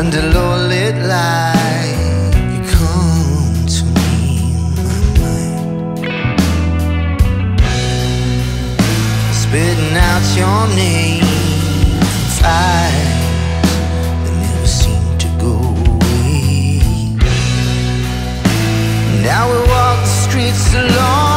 under low-lit light, you come to me in my mind, spitting out your name. Eyes that never seem to go away. Now we walk the streets alone.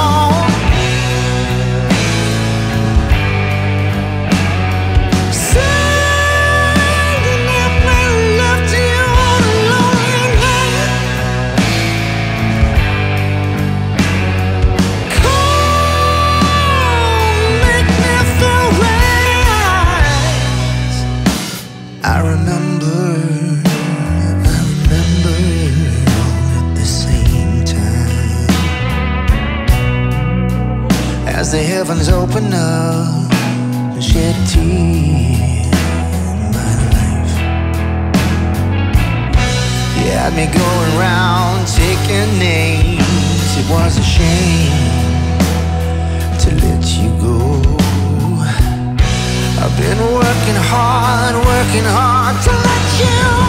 I remember all at the same time, as the heavens open up and shed a tear in my life. You had me going round taking names. It was a shame to let you go. I've been working hard till let you